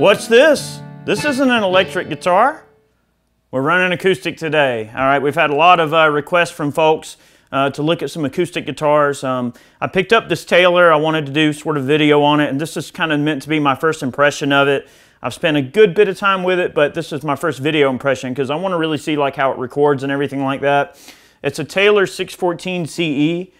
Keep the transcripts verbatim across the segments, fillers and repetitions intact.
What's this? This isn't an electric guitar. We're running acoustic today. All right, we've had a lot of uh, requests from folks uh, to look at some acoustic guitars. Um, I picked up this Taylor. I wanted to do sort of video on it, and this is kind of meant to be my first impression of it. I've spent a good bit of time with it, but this is my first video impression because I want to really see like how it records and everything like that. It's a Taylor six fourteen C E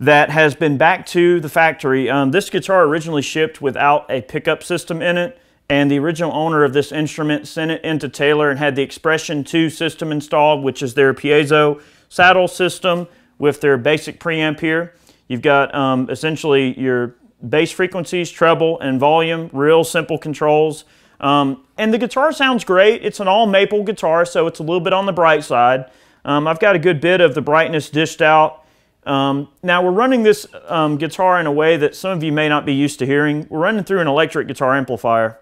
that has been back to the factory. Um, this guitar originally shipped without a pickup system in it, and the original owner of this instrument sent it into Taylor and had the Expression two system installed, which is their piezo saddle system with their basic preamp here. You've got um, essentially your bass frequencies, treble, and volume, real simple controls. Um, and the guitar sounds great. It's an all maple guitar, so it's a little bit on the bright side. Um, I've got a good bit of the brightness dished out. Um, now we're running this um, guitar in a way that some of you may not be used to hearing. We're running through an electric guitar amplifier.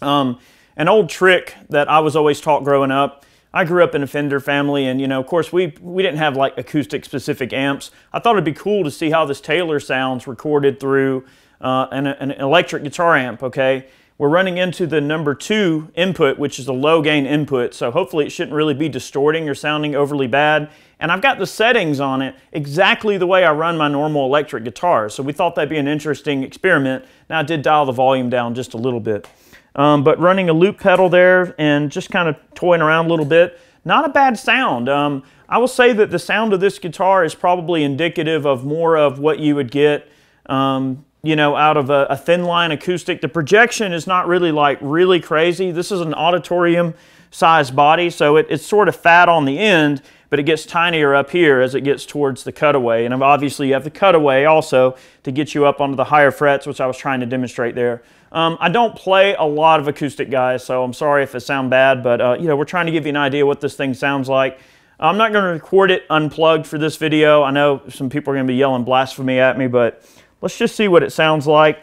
Um, an old trick that I was always taught growing up. I grew up in a Fender family, and you know, of course, we we didn't have like acoustic specific amps. I thought it'd be cool to see how this Taylor sounds recorded through uh, an, an electric guitar amp. Okay, we're running into the number two input, which is a low gain input, so hopefully it shouldn't really be distorting or sounding overly bad. And I've got the settings on it exactly the way I run my normal electric guitar, so we thought that'd be an interesting experiment. Now I did dial the volume down just a little bit. Um, but running a loop pedal there and just kind of toying around a little bit. Not a bad sound. Um, I will say that the sound of this guitar is probably indicative of more of what you would get um, you know, out of a, a thin line acoustic. The projection is not really like really crazy. This is an auditorium sized body, so it, it's sort of fat on the end, but it gets tinier up here as it gets towards the cutaway. And obviously you have the cutaway also to get you up onto the higher frets, which I was trying to demonstrate there. Um, I don't play a lot of acoustic, guys, so I'm sorry if it sounds bad, but uh, you know, we're trying to give you an idea what this thing sounds like. I'm not going to record it unplugged for this video. I know some people are going to be yelling blasphemy at me, but let's just see what it sounds like.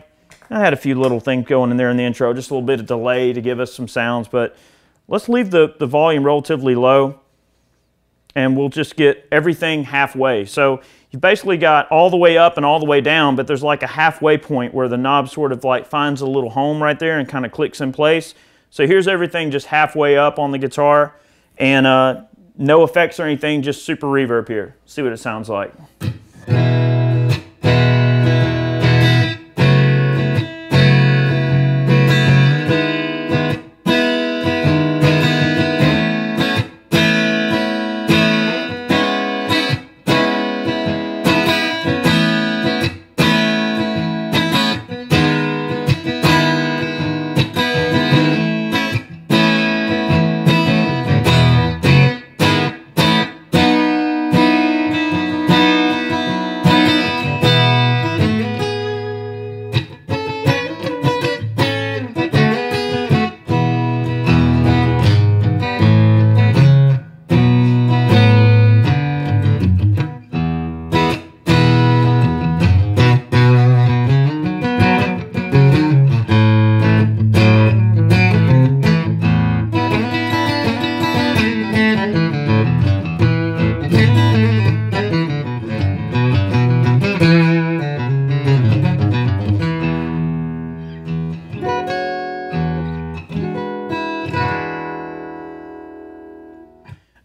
I had a few little things going in there in the intro, just a little bit of delay to give us some sounds, but let's leave the, the volume relatively low, and we'll just get everything halfway. So you've basically got all the way up and all the way down, but there's like a halfway point where the knob sort of like finds a little home right there and kind of clicks in place. So here's everything just halfway up on the guitar, and uh, no effects or anything, just super reverb here. See what it sounds like.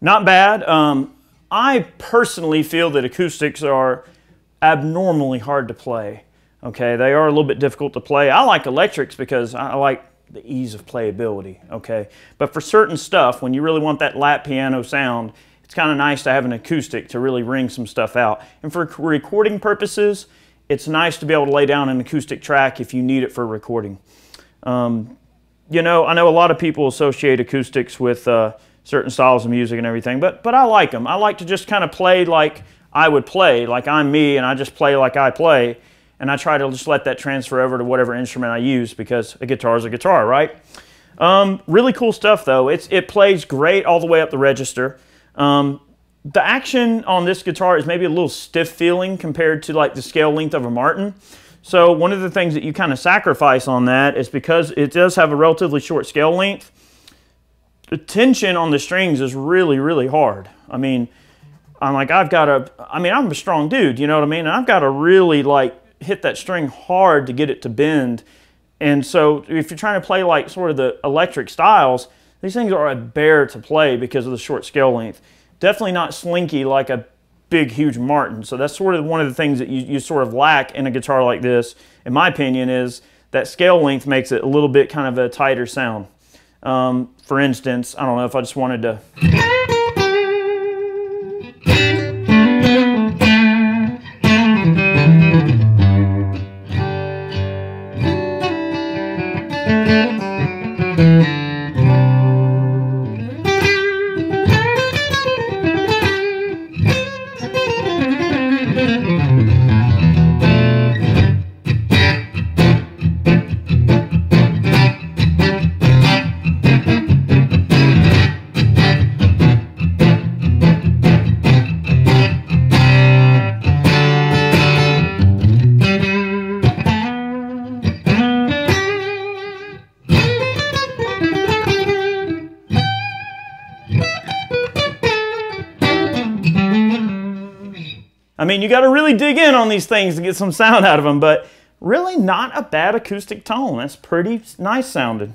Not bad. Um, I personally feel that acoustics are abnormally hard to play. Okay, they are a little bit difficult to play. I like electrics because I like the ease of playability. Okay, but for certain stuff, when you really want that lap piano sound, it's kind of nice to have an acoustic to really ring some stuff out. And for recording purposes, it's nice to be able to lay down an acoustic track if you need it for recording. Um, you know, I know a lot of people associate acoustics with uh, certain styles of music and everything, but but I like them. I like to just kind of play like I would play, like I'm me, and I just play like I play, and I try to just let that transfer over to whatever instrument I use, because a guitar is a guitar, right? Um, really cool stuff, though. It's, it plays great all the way up the register. Um, the action on this guitar is maybe a little stiff feeling compared to like the scale length of a Martin. So one of the things that you kind of sacrifice on that is because it does have a relatively short scale length, the tension on the strings is really, really hard. I mean, I'm like, I've got a, I mean, I'm a strong dude, you know what I mean? And I've got to really like hit that string hard to get it to bend And so if you're trying to play like sort of the electric styles, these things are a bear to play because of the short scale length. Definitely not slinky like a big, huge Martin. So that's sort of one of the things that you, you sort of lack in a guitar like this, in my opinion, is that scale length makes it a little bit kind of a tighter sound. Um, for instance, I don't know if I just wanted to... I mean, you got to really dig in on these things to get some sound out of them, but really not a bad acoustic tone. That's pretty nice sounding.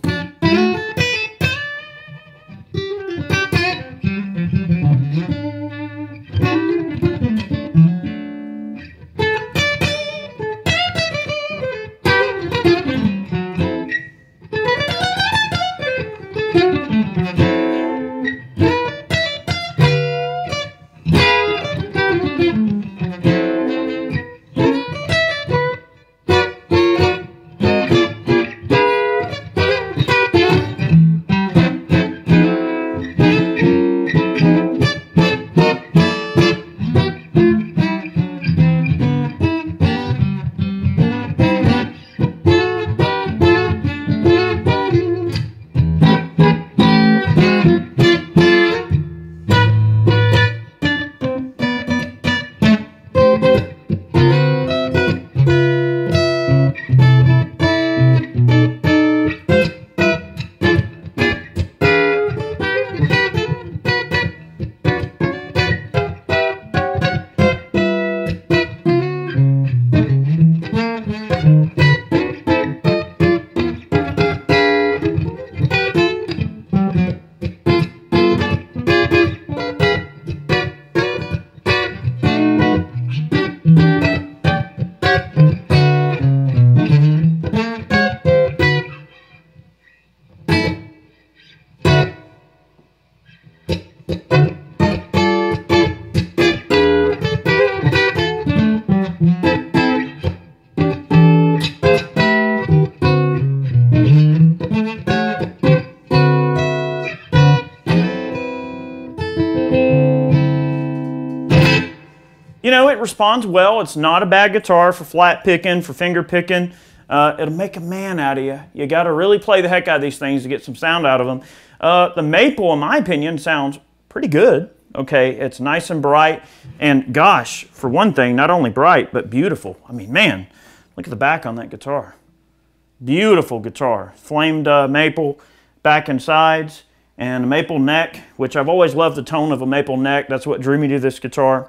You know, it responds well. It's not a bad guitar for flat picking, for finger picking. Uh, it'll make a man out of you. You got to really play the heck out of these things to get some sound out of them. Uh, the maple, in my opinion, sounds pretty good. Okay, it's nice and bright. And gosh, for one thing, not only bright, but beautiful. I mean, man, look at the back on that guitar. Beautiful guitar. Flamed uh, maple back and sides and a maple neck, which I've always loved the tone of a maple neck. That's what drew me to this guitar.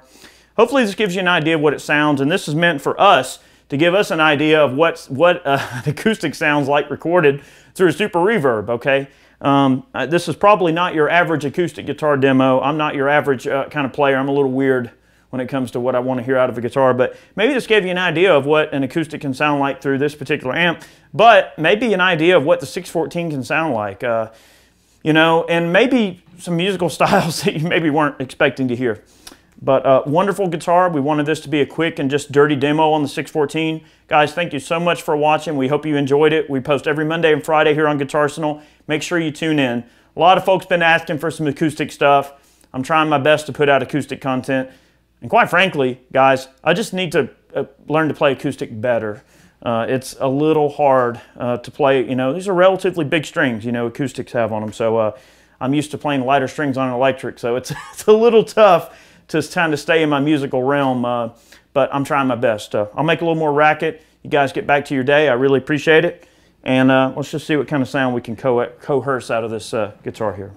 Hopefully this gives you an idea of what it sounds, and this is meant for us to give us an idea of what's, what uh, the acoustic sounds like recorded through a Super Reverb, okay? Um, this is probably not your average acoustic guitar demo. I'm not your average uh, kind of player. I'm a little weird when it comes to what I want to hear out of a guitar, but maybe this gave you an idea of what an acoustic can sound like through this particular amp, but maybe an idea of what the six fourteen can sound like, uh, you know, and maybe some musical styles that you maybe weren't expecting to hear. But uh, wonderful guitar. We wanted this to be a quick and just dirty demo on the six fourteen. Guys, thank you so much for watching. We hope you enjoyed it. We post every Monday and Friday here on Guitarsenal. Make sure you tune in. A lot of folks been asking for some acoustic stuff. I'm trying my best to put out acoustic content. And quite frankly, guys, I just need to uh, learn to play acoustic better. Uh, it's a little hard uh, to play, you know, these are relatively big strings, you know, acoustics have on them. So uh, I'm used to playing lighter strings on an electric, so it's, it's a little tough to kind of stay in my musical realm, uh, but I'm trying my best. Uh, I'll make a little more racket. You guys get back to your day. I really appreciate it. And uh, let's just see what kind of sound we can co coerce out of this uh, guitar here.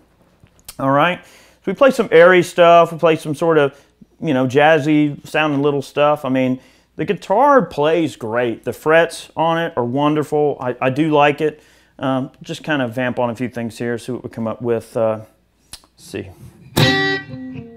All right, so we play some airy stuff. We play some sort of, you know, jazzy sounding little stuff. I mean, The guitar plays great. The frets on it are wonderful. I, I do like it. Um, just kind of vamp on a few things here, see what we come up with. Uh, let's see.